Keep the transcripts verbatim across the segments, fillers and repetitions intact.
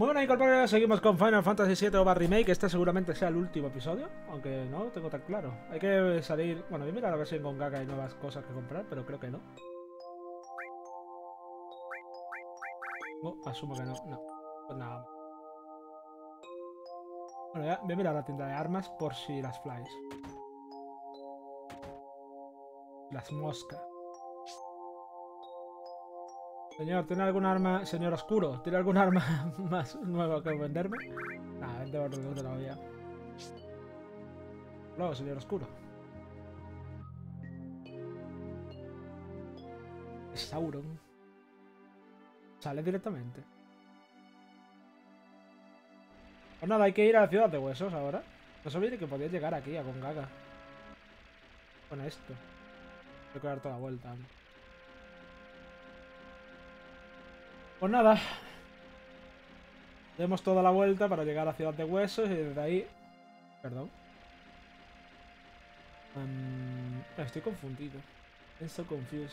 Muy buenas, incorporados, seguimos con Final Fantasy siete OVA Remake. Este seguramente sea el último episodio, aunque no lo tengo tan claro. Hay que salir... Bueno, voy a mirar a ver si en Gongaga hay nuevas cosas que comprar, pero creo que no. Oh, asumo que no. No, pues nada. Bueno, ya voy a mirar la tienda de armas por si las flies. Las moscas. Señor, ¿tiene algún arma? Señor Oscuro, ¿tiene algún arma más nueva que venderme? Nah, vente por donde la voy a... Luego, señor Oscuro. Sauron. Sale directamente. Pues nada, hay que ir a la Ciudad de Huesos ahora. No se olvide que podía llegar aquí, a Gongaga. Con esto. Tengo que dar toda la vuelta. Pues nada, demos toda la vuelta para llegar a Ciudad de Huesos y desde ahí... Perdón. Um, estoy confundido. I'm so confused.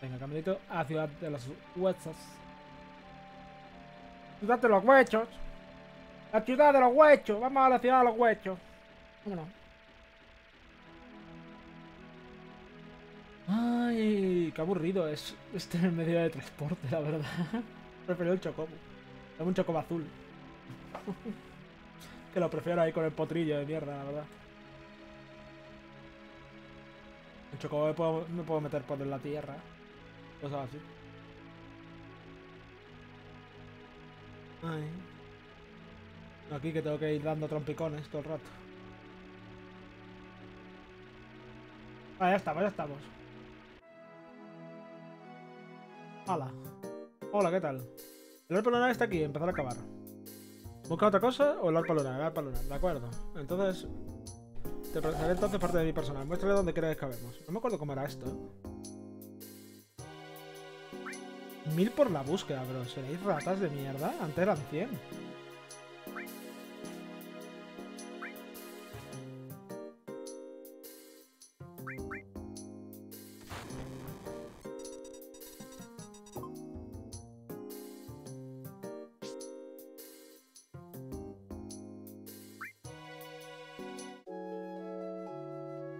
Venga, caminito a Ciudad de los Huesos. Ciudad de los Huesos. La ciudad de los huechos, vamos a la ciudad de los huechos. Vámonos. Ay, qué aburrido es este medio de transporte, la verdad. Prefiero el chocobo. Tengo un chocobo azul. Que lo prefiero ahí con el potrillo de mierda, la verdad. El chocobo me puedo, me puedo meter por la tierra. Cosas así. Ay. Aquí que tengo que ir dando trompicones todo el rato. Ah, ya estamos, ya estamos. Hola. Hola, ¿qué tal? El Arpa Lunar está aquí, empezar a acabar. ¿Busca otra cosa o el Arpa Lunar? El Arpa Lunar, de acuerdo. Entonces, te presentaré entonces parte de mi personal. Muéstrale dónde quieres que acabemos. No me acuerdo cómo era esto. Mil por la búsqueda, bro. ¿Seréis ratas de mierda? Antes eran cien.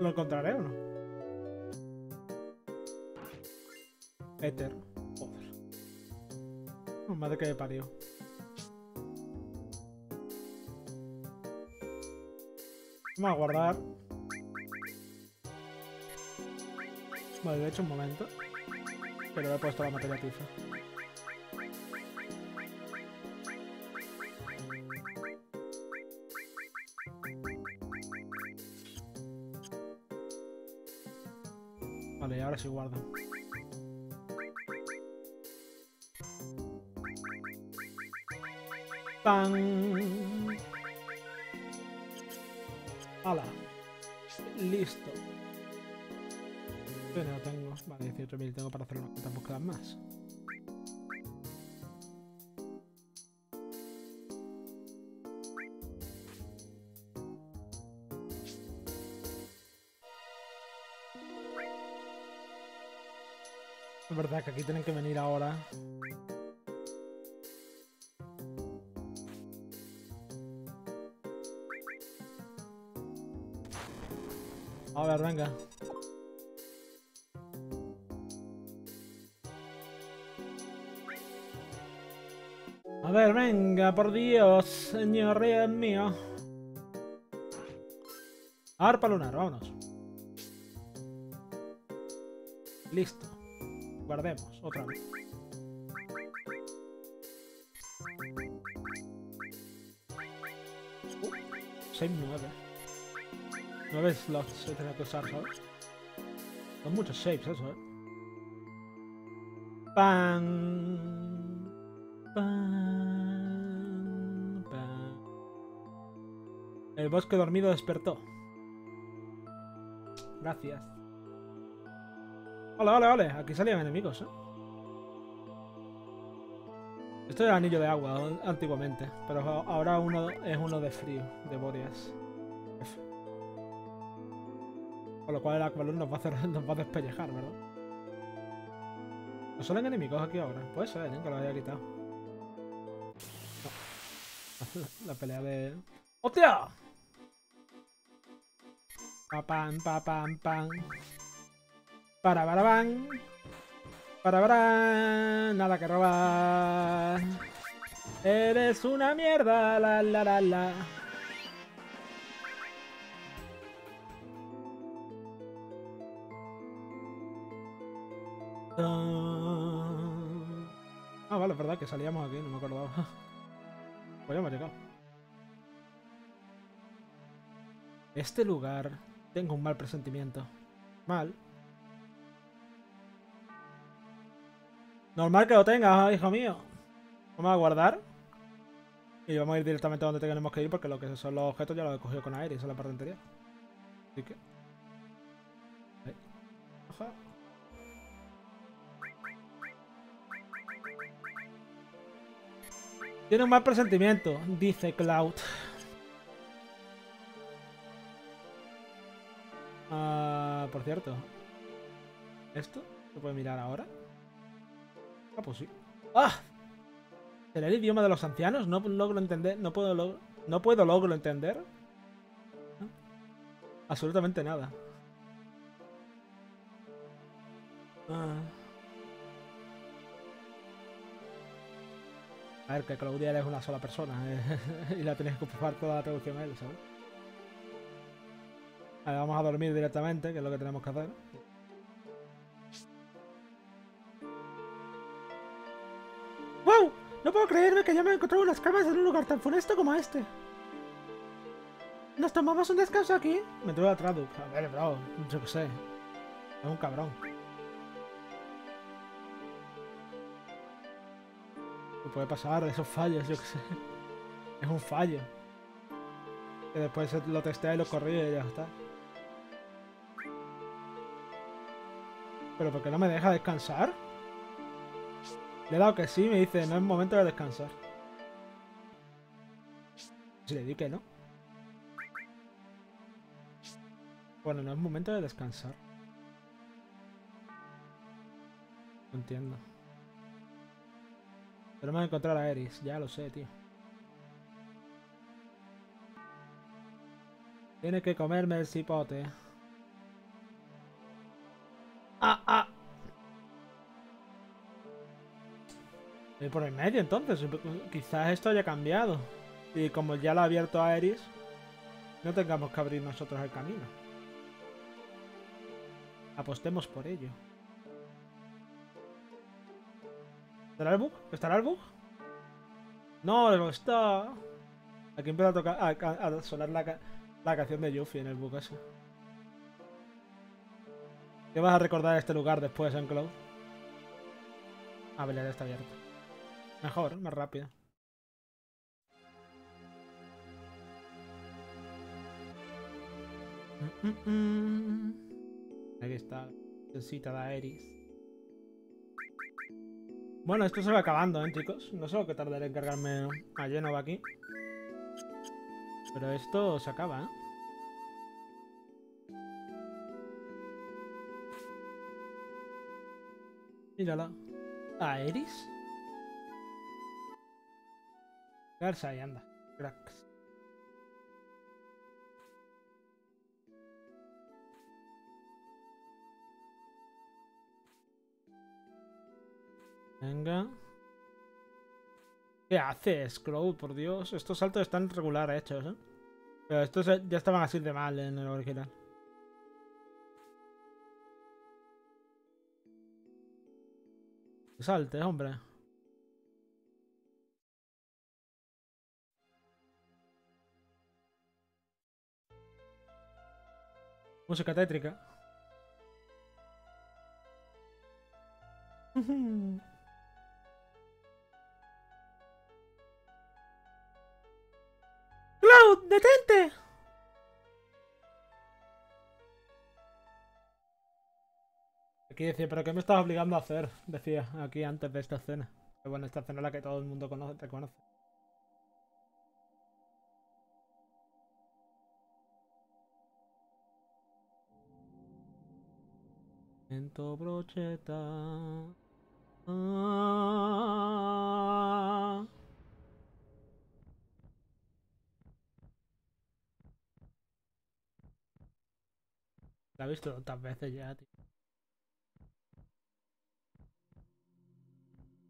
¿Lo encontraré o no? Éter. Joder. Oh, madre que me parió. Vamos a guardar. Vale, lo he hecho un momento. Pero le he puesto la materia tifa. Vale, ahora sí guardo. ¡Tan! ¡Hala! ¡Listo! Yo no tengo... Vale, dieciocho mil tengo para hacer unas cuantas búsquedas más. Es verdad que aquí tienen que venir ahora. A ver, venga. A ver, venga, por Dios, señor rey mío. Arpa Lunar, vámonos. Listo. Guardemos, otra vez. Uh, seis nueve. nueve slots he tenido que usar, ¿sabes? Son muchos shapes eso, ¿eh? ¡Pam! ¡Pam! ¡Pam! El bosque dormido despertó. Gracias. Vale, vale, vale. Aquí salían enemigos, ¿eh? Esto era anillo de agua antiguamente, pero ahora uno es uno de frío, de Boreas. Con lo cual el Aqualung nos va a hacer, nos va a despellejar, ¿verdad? ¿No salen enemigos aquí ahora? Puede ser, ¿eh? Que lo haya gritado. No. La pelea de... ¡Hostia! Pa pam, pa pam, pam. Para, para, pam. Para, para. Nada que robar. Eres una mierda, la, la, la, la. Ah, vale, es verdad que salíamos aquí, no me acordaba. Pues ya hemos llegado. Este lugar... Tengo un mal presentimiento. Mal. Normal que lo tengas, hijo mío. Vamos a guardar. Y vamos a ir directamente a donde tenemos que ir, porque lo que son los objetos ya los he cogido con Aerith, esa es la parte anterior. Así que... Ahí. Ajá. Tiene un mal presentimiento, dice Cloud. Uh, por cierto. ¿Esto? ¿Se puede mirar ahora? Ah, pues sí. ¡Ah! ¿Será el idioma de los ancianos? No logro entender. No puedo logro. No puedo logro entender. ¿No? Absolutamente nada. Ah. A ver, que Cloudiar es una sola persona, ¿eh? Y la tenéis que ocupar toda la traducción a él, ¿sabes? A ver, vamos a dormir directamente, que es lo que tenemos que hacer. ¡Wow! No puedo creerme que ya me he encontrado unas camas en un lugar tan funesto como este. ¿Nos tomamos un descanso aquí? Me tuve la tradu. A ver, bro, yo qué sé. Es un cabrón. Puede pasar, esos fallos, yo que sé. Es un fallo. Que después lo testea y lo corrige y ya está. ¿Pero por qué no me deja descansar? Le he dado que sí, me dice, no es momento de descansar. Si le di que no. Bueno, no es momento de descansar. No entiendo. Tenemos que encontrar a Aerith, ya lo sé, tío. Tiene que comerme el cipote. ¡Ah, ah! Voy por el medio entonces, quizás esto haya cambiado. Y como ya lo ha abierto a Aerith, no tengamos que abrir nosotros el camino. Apostemos por ello. ¿Estará el bug? ¿Estará el bug? No, no está. Aquí empieza a tocar, a, a, a sonar la, la canción de Yuffie en el bug ese. ¿Qué vas a recordar este lugar después en Cloud? Ah, vale, ya está abierto. Mejor, más rápido. Aquí está, necesita de Aerith. Bueno, esto se va acabando, ¿eh, chicos? No sé lo que tardaré en cargarme a Jenova aquí. Pero esto se acaba, ¿eh? Mírala. ¿Aerith? Garza, ahí anda. Cracks. Venga. ¿Qué haces, Cloud? Por Dios. Estos saltos están regular hechos, ¿eh? Pero estos ya estaban así de mal en el original. Salte, hombre. Música tétrica. ¡Cloud, detente! Aquí decía, ¿pero qué me estás obligando a hacer? Decía, aquí antes de esta escena. Pero bueno, esta escena es la que todo el mundo conoce, te conoce. Viento brocheta. Ah. La he visto tantas veces ya, tío.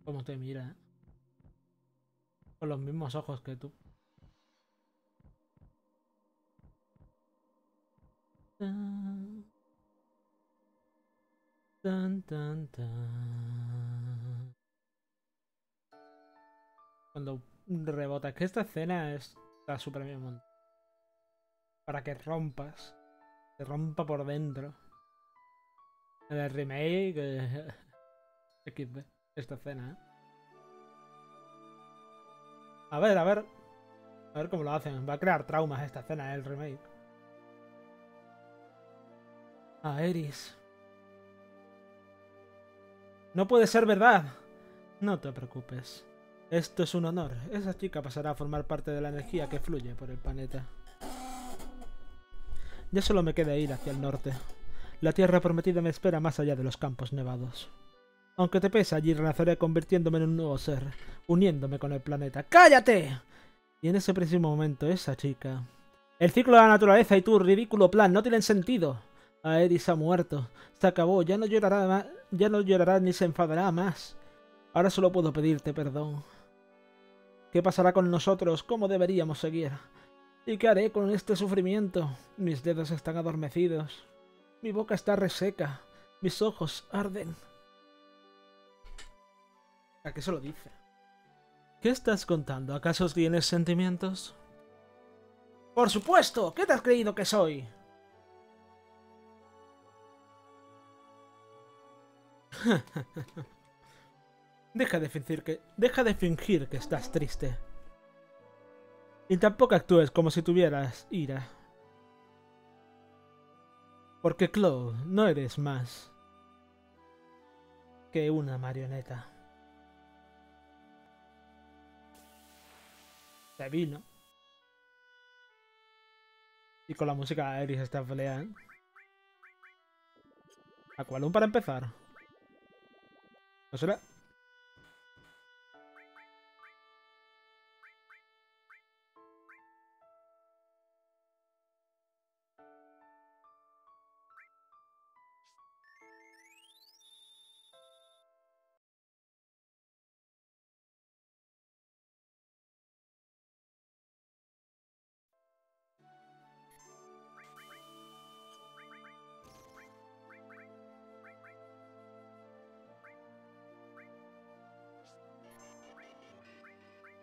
Cómo te mira, ¿eh? Con los mismos ojos que tú. Tan, tan, tan, tan. Cuando rebota. Es que esta escena está súper bien. Para que rompas. Te rompa por dentro. En el remake. Eh, equis de. Esta escena, ¿eh? A ver, a ver. A ver cómo lo hacen. Va a crear traumas esta escena, ¿eh? El remake. Aerith. No puede ser verdad. No te preocupes. Esto es un honor. Esa chica pasará a formar parte de la energía que fluye por el planeta. Ya solo me queda ir hacia el norte. La tierra prometida me espera más allá de los campos nevados. Aunque te pese, allí renaceré convirtiéndome en un nuevo ser, uniéndome con el planeta. ¡Cállate! Y en ese preciso momento, esa chica... El ciclo de la naturaleza y tu ridículo plan no tienen sentido. Aerith ha muerto. Se acabó. Ya no llorará más. Ya no llorará ni se enfadará más. Ahora solo puedo pedirte perdón. ¿Qué pasará con nosotros? ¿Cómo deberíamos seguir? ¿Y qué haré con este sufrimiento? Mis dedos están adormecidos. Mi boca está reseca. Mis ojos arden. ¿A qué se lo dice? ¿Qué estás contando? ¿Acaso tienes sentimientos? ¡Por supuesto! ¿Qué te has creído que soy? Deja de fingir que... Deja de fingir que estás triste. Y tampoco actúes como si tuvieras ira. Porque Cloud, no eres más que una marioneta. Se vino. Y con la música de Aerith está peleando. ¿A cuál un para empezar? ¿No será?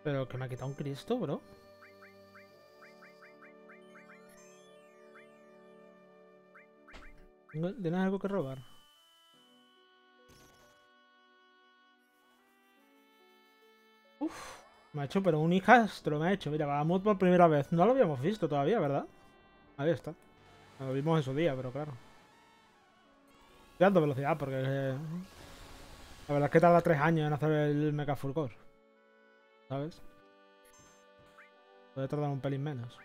Pero que me ha quitado un Cristo, bro. ¿Tienes algo que robar? Uf, me ha hecho, pero un hijastro me ha hecho. Mira, vamos por primera vez. No lo habíamos visto todavía, ¿verdad? Ahí está. Lo vimos en su día, pero claro. Estoy dando velocidad porque... Eh, la verdad es que tarda tres años en hacer el Mecha Full Core. ¿Sabes? Puede tardar un pelín menos.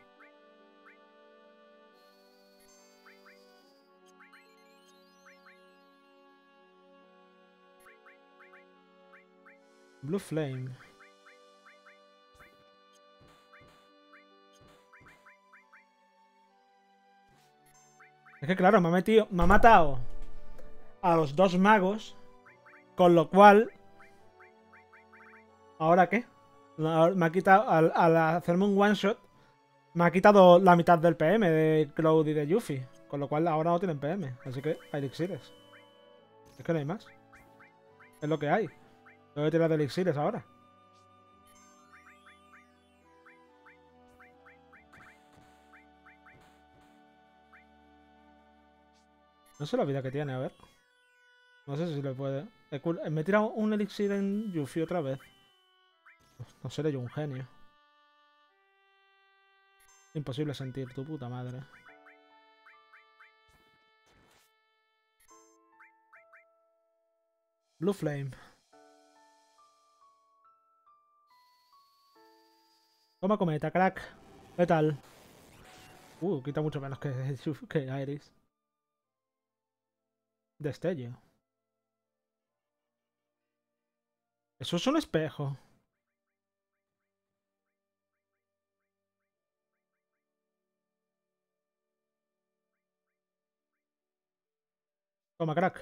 Blue Flame. Es que claro, me ha metido, me ha matado a los dos magos, con lo cual... ¿Ahora qué? Me ha quitado, al, al hacerme un one shot, me ha quitado la mitad del P M de Cloud y de Yuffie. Con lo cual ahora no tienen P M. Así que hay elixires. Es que no hay más. Es lo que hay. Yo voy a tirar de elixires ahora. No sé la vida que tiene, a ver. No sé si le puede. Me he tirado un elixir en Yuffie otra vez. No seré yo un genio. Imposible sentir tu puta madre. Blue Flame. Toma cometa, crack. ¿Qué tal? Uh, quita mucho menos que, que Aerith. Destello. Eso es un espejo. Toma, crack.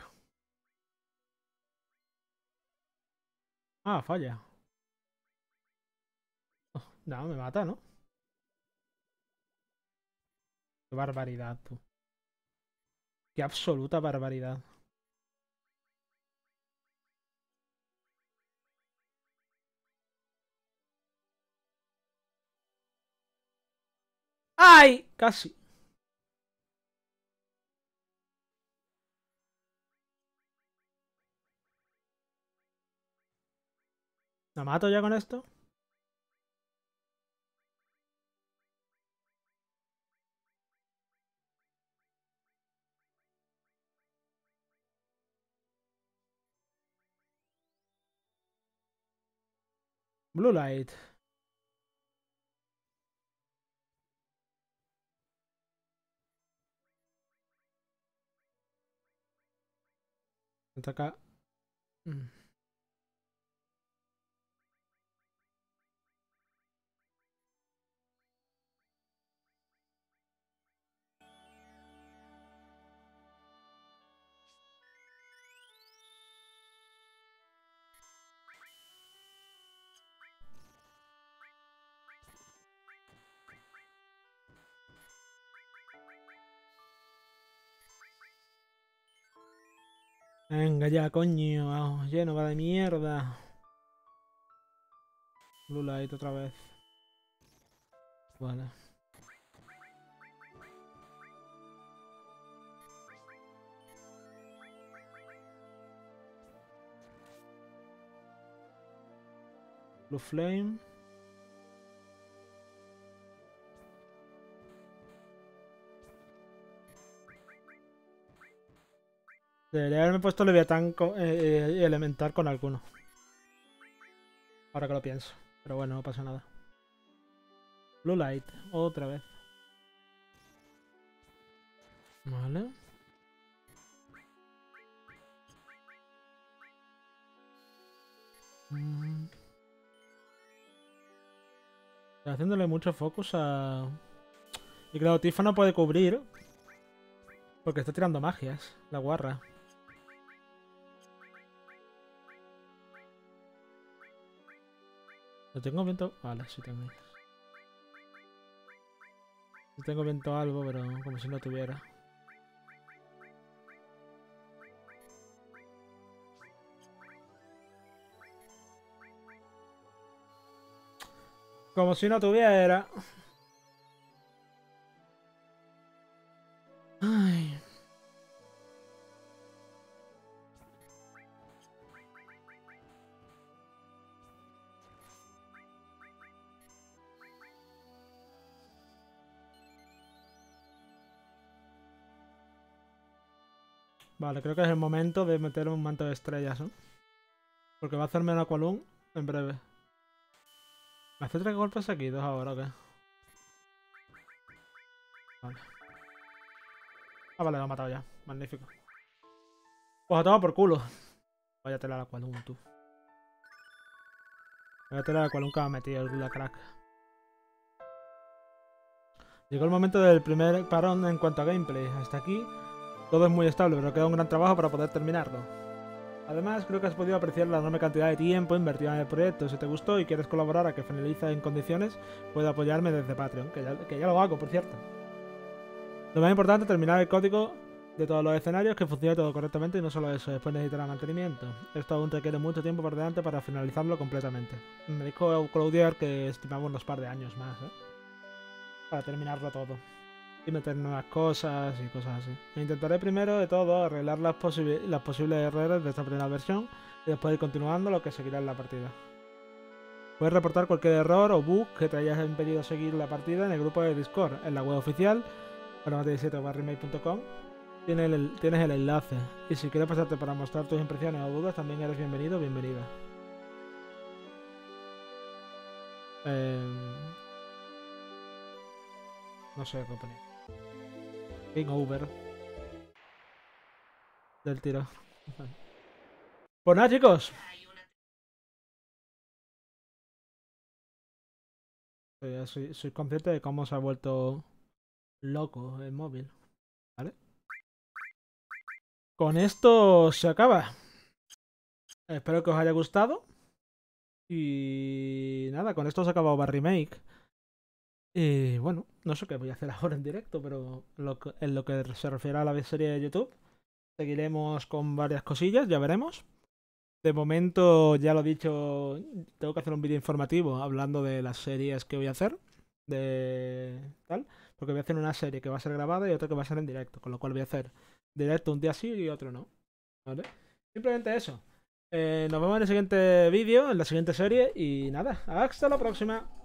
Ah, falla. Oh, no, me mata, ¿no? Qué barbaridad, tú. Qué absoluta barbaridad. ¡Ay! Casi. ¿La mato ya con esto? Blue light. Ataca. Mm. Venga ya, coño, oh, Jenova de mierda. Blue light otra vez. Vale. Blue flame. Debería haberme puesto Leviatán y eh, Elemental con alguno. Ahora que lo pienso. Pero bueno, no pasa nada. Blue light, otra vez. Vale. Mm. Está haciéndole mucho focus a... Y claro, Tifa no puede cubrir. Porque está tirando magias, la guarra. ¿No tengo viento? Vale, sí tengo. No tengo viento algo, pero como si no tuviera. Como si no tuviera. Ay. Vale, creo que es el momento de meter un manto de estrellas, ¿no? Porque va a hacerme una Aqualung en breve. ¿Me hace tres golpes aquí? ¿Dos ahora o qué? Vale. Ah, vale, lo ha matado ya. Magnífico. Pues a tomar por culo. Vaya tela la Aqualung, tú. Vaya tela la Aqualung que me ha metido el Gula Crack. Llegó el momento del primer parón en cuanto a gameplay. Hasta aquí... Todo es muy estable, pero queda un gran trabajo para poder terminarlo. Además, creo que has podido apreciar la enorme cantidad de tiempo invertida en el proyecto. Si te gustó y quieres colaborar a que finalice en condiciones, puedes apoyarme desde Patreon, que ya, que ya lo hago, por cierto. Lo más importante es terminar el código de todos los escenarios, que funcione todo correctamente, y no solo eso, después necesitará mantenimiento. Esto aún requiere mucho tiempo por delante para finalizarlo completamente. Me dijo Cloudiar que estimamos unos par de años más, ¿eh? Para terminarlo todo. Y meter nuevas cosas y cosas así. E intentaré primero de todo arreglar las, posibi las posibles errores de esta primera versión y después ir continuando lo que seguirá en la partida. Puedes reportar cualquier error o bug que te haya impedido seguir la partida en el grupo de Discord, en la web oficial, f f ovaremake punto com. Tienes el, tienes el enlace. Y si quieres pasarte para mostrar tus impresiones o dudas, también eres bienvenido o bienvenida. Eh... No sé qué poner. Game over. del tiro. Pues nada, chicos. Soy, soy consciente de cómo se ha vuelto loco el móvil. ¿Vale? Con esto se acaba. Espero que os haya gustado. Y nada, con esto se acaba OVA Remake. Y bueno, no sé qué voy a hacer ahora en directo, pero lo que, en lo que se refiere a la serie de YouTube, seguiremos con varias cosillas, ya veremos. De momento, ya lo he dicho, tengo que hacer un vídeo informativo hablando de las series que voy a hacer. De tal, porque voy a hacer una serie que va a ser grabada y otra que va a ser en directo, con lo cual voy a hacer directo un día sí y otro no. ¿Vale? Simplemente eso. Eh, nos vemos en el siguiente vídeo, en la siguiente serie y nada, hasta la próxima.